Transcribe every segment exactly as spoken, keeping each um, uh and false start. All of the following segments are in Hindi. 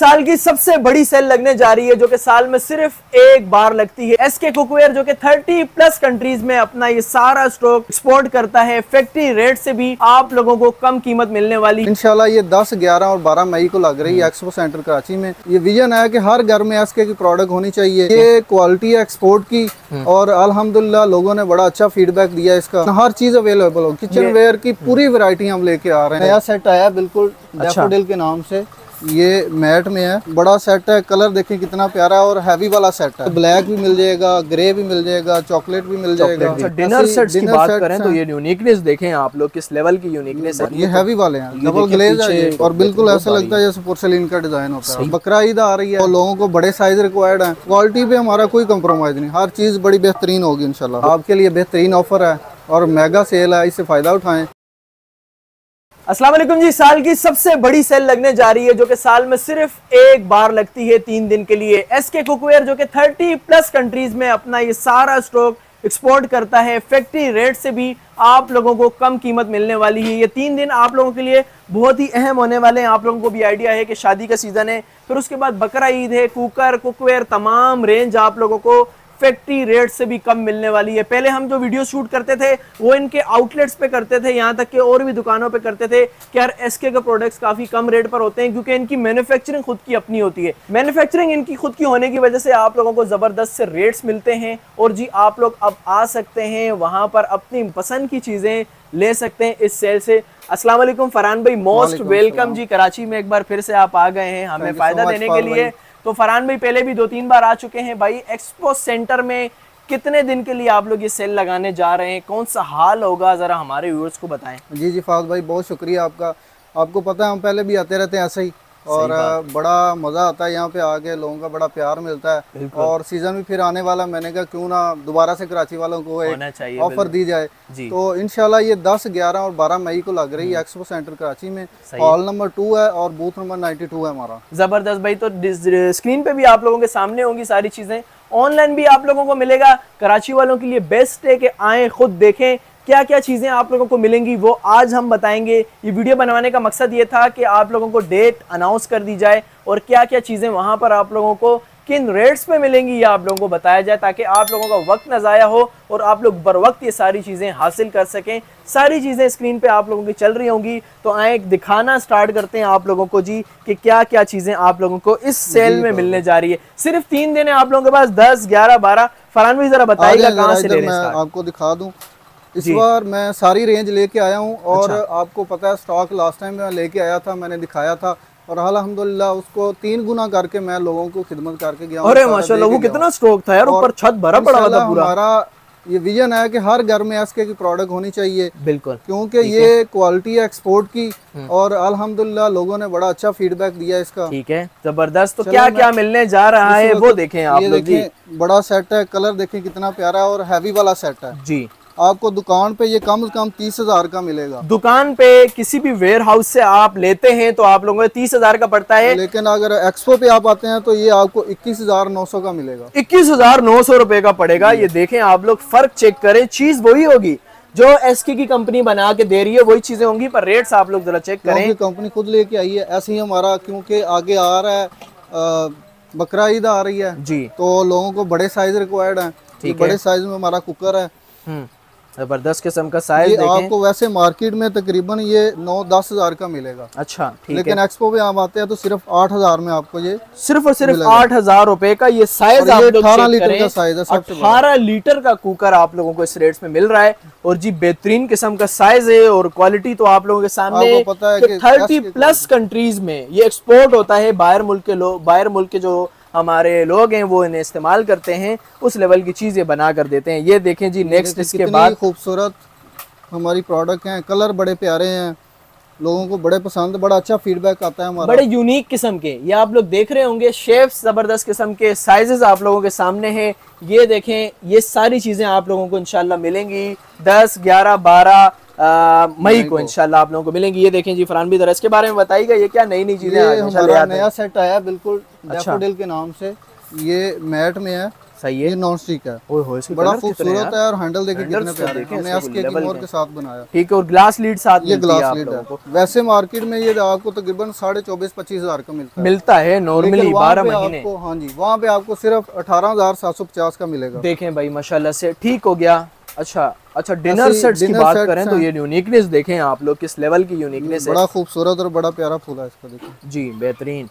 साल की सबसे बड़ी सेल लगने जा रही है जो कि साल में सिर्फ एक बार लगती है। एसके कुकवेयर जो कि तीस प्लस कंट्रीज में अपना ये सारा स्टॉक एक्सपोर्ट करता है, फैक्ट्री रेट से भी आप लोगों को कम कीमत मिलने वाली। इंशाल्लाह ये दस, ग्यारह और बारह मई को लग रही है एक्सपो सेंटर कराची में। ये विजन है कि हर घर में एसके की प्रोडक्ट होनी चाहिए। ये क्वालिटी है एक्सपोर्ट की और अल्हम्दुलिल्लाह लोगों ने बड़ा अच्छा फीडबैक दिया इसका। हर चीज अवेलेबल हो, किचन वेयर की पूरी वैरायटी हम लेके आ रहे हैं। नया सेट आया बिल्कुल डैफोडिल के नाम से, ये मैट में है, बड़ा सेट है, कलर देखें कितना प्यारा है और हैवी वाला सेट है। ब्लैक भी मिल जाएगा, ग्रे भी मिल जाएगा, चॉकलेट भी मिल जाएगा। अच्छा, डिनर सेट्स की बात करें तो ये यूनिकनेस देखें आप लोग किस लेवल की यूनिकनेस है। ये हैवी वाले हैं, डबल ग्लेज है और बिल्कुल ऐसा लगता है जैसे पोर्सिलिन का डिजाइन होता है। बकरा ईद आ रही है और लोगों को बड़े साइज रिक्वायर्ड है। क्वालिटी पे हमारा कोई कम्प्रोमाइज नहीं, हर चीज बड़ी बेहतरीन होगी इंशाल्लाह। आपके लिए बेहतरीन ऑफर है और मेगा सेल है, इससे फायदा उठाएं। अस्सलाम वालेकुम जी, साल की सबसे बड़ी सेल लगने जा रही है जो कि साल में सिर्फ एक बार लगती है, तीन दिन के लिए। एसके कुकवेयर जो कि तीस प्लस कंट्रीज में अपना ये सारा स्टॉक एक्सपोर्ट करता है, फैक्ट्री रेट से भी आप लोगों को कम कीमत मिलने वाली है। ये तीन दिन आप लोगों के लिए बहुत ही अहम होने वाले हैं। आप लोगों को भी आइडिया है कि शादी का सीज़न है, फिर उसके बाद बकरा ईद है, कुकर कुकवेयर तमाम रेंज आप लोगों को फैक्ट्री रेट से भी कम मिलने वाली है। पहले हम जो वीडियो शूट करते थे वो इनके आउटलेट्स पे करते थे, यहाँ तक कि और भी दुकानों पे करते थे कि यार एसके के प्रोडक्ट्स काफ़ी कम रेट पर होते हैं क्योंकि इनकी मैन्युफैक्चरिंग खुद की अपनी होती है। मैन्युफैक्चरिंग इनकी खुद की होने की वजह से आप लोगों को ज़बरदस्त से रेट्स मिलते हैं। और जी आप लोग अब आ सकते हैं वहाँ पर, अपनी पसंद की चीज़ें ले सकते हैं इस सेल से। अस्सलाम वालेकुम फरहान भाई, मोस्ट वेलकम जी। कराची में एक बार फिर से आप आ गए हैं हमें फ़ायदा देने के लिए। तो फरहान भाई पहले भी दो तीन बार आ चुके हैं भाई। एक्सपो सेंटर में कितने दिन के लिए आप लोग ये सेल लगाने जा रहे हैं, कौन सा हाल होगा, ज़रा हमारे व्यूअर्स को बताएं। जी जी फाद भाई, बहुत शुक्रिया आपका। आपको पता है हम पहले भी आते रहते हैं ऐसे ही और बड़ा मज़ा आता है यहाँ पे आके, लोगों का बड़ा प्यार मिलता है और सीज़न भी फिर आने वाला। मैंने कहा क्यों ना दोबारा से कराची वालों को एक ऑफर दी जाए, तो इंशाल्लाह ये दस, ग्यारह और बारह मई को लग रही है एक्सपो सेंटर कराची में। हॉल नंबर टू है और बूथ नंबर नाइन्टी टू है हमारा। ज़बरदस्त भाई, तो स्क्रीन पे भी आप लोगों के सामने होंगी सारी चीज़ें, ऑनलाइन भी आप लोगों को मिलेगा। कराची वालों के लिए बेस्ट है कि आएँ, खुद देखें क्या क्या चीज़ें आप लोगों को मिलेंगी, वो आज हम बताएंगे। ये वीडियो बनवाने का मकसद ये था कि आप लोगों को डेट अनाउंस कर दी जाए और क्या क्या चीज़ें वहाँ पर आप लोगों को किन रेट्स पे मिलेंगी ये आप लोगों को बताया जाए, ताकि आप लोगों का वक्त ना ज़ाया हो और आप लोग बर वक्त ये सारी चीज़ें हासिल कर सकें। सारी चीज़ें स्क्रीन पे आप लोगों की चल रही होंगी, तो आए दिखाना स्टार्ट करते हैं आप लोगों को जी कि क्या क्या चीज़ें आप लोगों को इस सेल में मिलने जा रही है। सिर्फ तीन दिन है आप लोगों के पास, दस, ग्यारह, बारह। फरहान भाई ज़रा बताइएगा कहाँ से ले रहे हैं, आपको दिखा दूँ। इस बार मैं सारी रेंज लेके आया हूँ और अच्छा। आपको पता है स्टॉक लास्ट टाइम मैं लेके आया था, मैंने दिखाया था और अल्हम्दुलिल्लाह उसको तीन गुना करके मैं लोगों को खिदमत करके गया। अरे माशाल्लाह, वो कितना स्टॉक था यार, ऊपर छत भरा पड़ा था पूरा। हमारा ये विजन है कि हर घर में एसके की प्रोडक्ट होनी चाहिए, बिल्कुल, क्योंकि ये क्वालिटी है एक्सपोर्ट की और अल्हम्दुलिल्लाह लोगों ने बड़ा अच्छा फीडबैक दिया इसका। ठीक है, जबरदस्त। तो क्या क्या मिलने जा रहा है वो देखें आप लोग। बड़ा सेट है, कलर देखें कितना प्यारा और हैवी वाला सेट है जी। आपको दुकान पे ये कम से कम तीस हजार का मिलेगा। दुकान पे किसी भी वेयर हाउस से आप लेते हैं तो आप लोगों को तीस हजार का पड़ता है, लेकिन अगर एक्सपो पे आप आते हैं तो ये आपको इक्कीस हजार नौ सौ का मिलेगा। इक्कीस हजार नौ सौ रुपए का पड़ेगा। ये देखें आप लोग, फर्क चेक करें। चीज वही होगी जो एसके की कंपनी बना के दे रही है, वही चीजें होंगी, पर रेट्स आप लोग जरा चेक करें। कंपनी खुद लेके आई है ऐसे ही हमारा, क्योंकि आगे आ रहा है बकरा ईद आ रही है जी, तो लोगों को बड़े साइज रिक्वायर्ड है। बड़े साइज में हमारा कुकर है, जबरदस्त किस्म का साइज। आपको वैसे मार्केट में तकरीबन ये नौ दस हजार का मिलेगा। अच्छा ठीक है, लेकिन एक्सपो में आप आते हैं तो सिर्फ आठ हजार में आपको ये सिर्फ और सिर्फ आठ हजार रुपए का ये साइज। अठारह लीटर का साइज है, अठारह लीटर का कुकर आप लोगों को इस रेट्स में मिल रहा है और जी बेहतरीन किस्म का साइज है और क्वालिटी तो आप लोगों के सामने पता है। थर्टी प्लस कंट्रीज में ये एक्सपोर्ट होता है, बाहर मुल्क के लोग, बाहर मुल्क के जो हमारे लोग हैं वो इन्हें इस्तेमाल करते हैं, उस लेवल की चीज़ें बना कर देते हैं। ये देखें जी नेक्स्ट, इसके बाद खूबसूरत हमारी प्रोडक्ट हैं, कलर बड़े प्यारे हैं, लोगों को बड़े पसंद, बड़ा अच्छा फीडबैक आता है हमारा। बड़े यूनिक किस्म के ये आप लोग देख रहे होंगे शेफ्स, ज़बरदस्त किस्म के साइजेस आप लोगों के सामने हैं। ये देखें, ये सारी चीज़ें आप लोगों को इंशाल्लाह मिलेंगी दस, ग्यारह, बारह आ, मई को इंशाल्लाह आप लोगों को मिलेंगी। ये देखें जी फरहान भी जरा इसके बारे में बताइएगा, ये क्या नई नई चीजें। हमारा नया सेट आया बिल्कुल डैफोडिल के नाम से, ये मैट में है सही है, नॉन स्टिक है, बड़ा खूबसूरत है और हैंडल देखिए कितना प्यारा है, हमने एसके कोकवेयर के साथ बनाया। ठीक है, और ग्लास लीड साथ ये ग्लास लीड है। वैसे मार्केट में ये आपको तकरीबन साढ़े चौबीस पच्चीस हजार का मिलता है मिलता है नॉर्मली बारह महीने। हाँ जी, वहाँ पे आपको सिर्फ अठारह हजार सात सौ पचास का मिलेगा। देखें भाई माशाल्लाह से, ठीक हो गया। अच्छा अच्छा, डिनर सेट्स की बात करें तो ये यूनिकनेस देखें आप लोग किस लेवल की यूनिकनेस है, बड़ा खूबसूरत और बड़ा प्यारा फूल है इसका, देखिए जी बेहतरीन।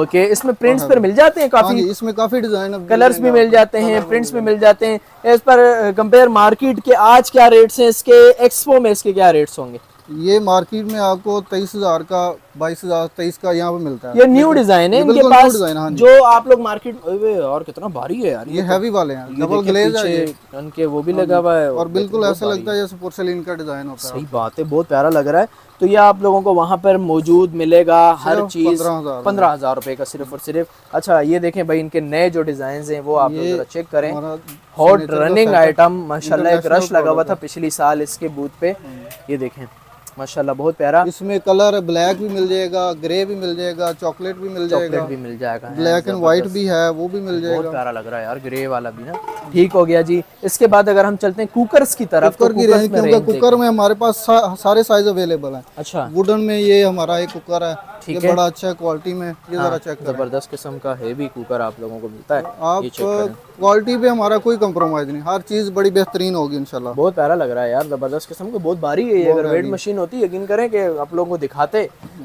ओके, इसमें प्रिंट्स पर मिल जाते हैं काफी, इसमें काफी डिजाइन, कलर्स भी मिल जाते हैं, प्रिंट्स भी मिल जाते हैं। इस पर कंपेयर मार्केट के आज क्या रेट्स हैं इसके, एक्सपो में इसके क्या रेट्स होंगे? ये मार्केट में आपको तेईस हजार का, बाईस हजार तेईस का यहाँ पे मिलता है। ये न्यू डिजाइन है इनके पास जो आप लोग मार्केट, और कितना भारी है यार, ये हैवी वाले हैं, डबल ग्लेज है इनके, वो भी लगा हुआ है और बिल्कुल ऐसा लगता है जैसे पोर्सिलिन का डिजाइन होता है। सही बात है, बहुत प्यारा लग रहा है। तो ये आप लोगों को वहाँ पर मौजूद मिलेगा हर चीज पंद्रह हजार रुपए का सिर्फ और सिर्फ। अच्छा ये देखें भाई इनके नए जो डिजाइन हैं वो आप लोग चेक करें, हॉट रनिंग आइटम माशाल्लाह, एक रश लगा हुआ था पिछले साल इसके बूथ पे, ये देखें माशाल्लाह बहुत प्यारा। इसमें कलर ब्लैक भी मिल जाएगा, ग्रे भी मिल जाएगा, चॉकलेट भी मिल जाएगा, चॉकलेट भी मिल जाएगा, ब्लैक एंड व्हाइट भी है वो भी मिल जाएगा, बहुत प्यारा लग रहा है यार, ग्रे वाला भी ना। ठीक हो गया जी। इसके बाद अगर हम चलते हैं कुकर्स की तरफ, कुकर की रेंज, क्योंकि कुकर में हमारे पास सारे साइज अवेलेबल है। अच्छा, वुडन में ये हमारा एक कुकर है, ये बड़ा अच्छा क्वालिटी में, ये जरा चेक करें, जबरदस्त किस्म का हैवी कुकर आप लोगों को मिलता है। आप क्वालिटी पे हमारा कोई कम्प्रोमाइज नहीं, हर चीज बड़ी बेहतरीन होगी इंशाल्लाह। बहुत प्यारा लग रहा है यार, जबरदस्त किस्म का, बहुत भारी है ये, अगर वेट मशीन होती यकीन करें कि आप लोगों को दिखाते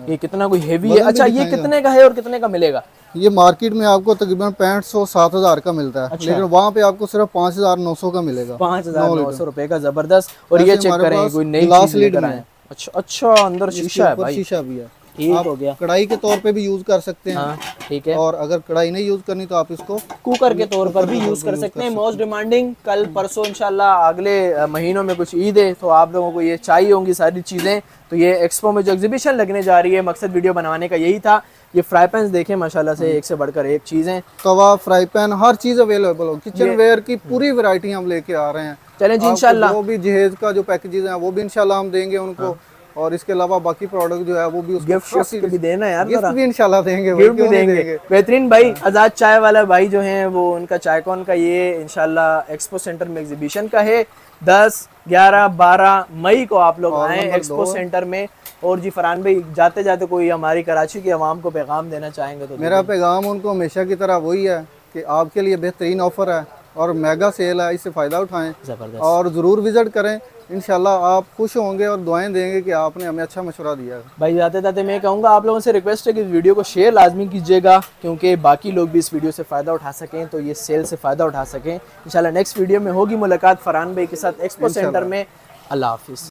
ये कितना कोई हैवी है। अच्छा ये कितने का है और कितने का मिलेगा? ये मार्केट में आपको तकरीबन पैंठ सौ सात हजार का मिलता है। अच्छा। लेकिन वहाँ पे आपको सिर्फ पाँच हजार नौ सौ का मिलेगा, पाँच हजार नौ सौ रुपए का, जबरदस्त। और ये चेक करें कोई नई ग्लास लीड बनाए। अच्छा अच्छा, अंदर शीशा है भाई, शीशा भी है, आप हो गया। कढ़ाई के तौर पे भी यूज कर सकते हैं। हाँ, ठीक है। और अगर कढ़ाई नहीं यूज करनी तो आप इसको कुकर के तौर पर भी यूज कर सकते हैं। मोस्ट डिमांडिंग कल परसों इंशाल्लाह अगले महीनों में कुछ ईद है तो आप लोगों को ये चाहिए होंगी सारी चीजें। तो ये एक्सपो में जो एग्जीबिशन लगने जा रही है, मकसद वीडियो बनाने का यही था। ये फ्राई पैन देखें माशाल्लाह से, एक से बढ़कर एक चीज है, तवा, फ्राई पैन, हर चीज अवेलेबल हो। किचन वेयर की पूरी वैरायटी हम लेके आ रहे हैं। चलें जी इंशाल्लाह, वो भी जहेज का जो पैकेजेस हैं वो भी इंशाल्लाह हम देंगे उनको, और इसके अलावा बाकी प्रोडक्ट जो है वो भी गिफ्ट भी देना यार, गिफ्ट भी इंशाल्लाह देंगे, गिफ्ट भी देंगे। बेहतरीन भाई, आजाद चाय वाला भाई जो हैं वो उनका चाय कौन का ये इंशाल्लाह एक्सपो सेंटर में एग्जीबिशन का है, दस ग्यारह बारह मई को आप लोग आए एक्सपो सेंटर में। और जी फरहान भाई, जाते जाते कोई हमारी कराची की आवाम को पैगाम देना चाहेंगे तो? मेरा पैगाम उनको हमेशा की तरह वही है कि आपके लिए बेहतरीन ऑफर है और मेगा सेल है, इससे फ़ायदा उठाएं और ज़रूर विज़िट करें, इंशाल्लाह आप खुश होंगे और दुआएं देंगे कि आपने हमें अच्छा मशवरा दिया। भाई जाते जाते मैं कहूँगा आप लोगों से रिक्वेस्ट है कि वीडियो को शेयर लाजमी कीजिएगा क्योंकि बाकी लोग भी इस वीडियो से फ़ायदा उठा सकें, तो ये सेल से फ़ायदा उठा सकें। इंशाल्लाह नेक्स्ट वीडियो में होगी मुलाकात फरहान भाई के साथ एक्सपो सेंटर में। अल्लाह हाफिज़।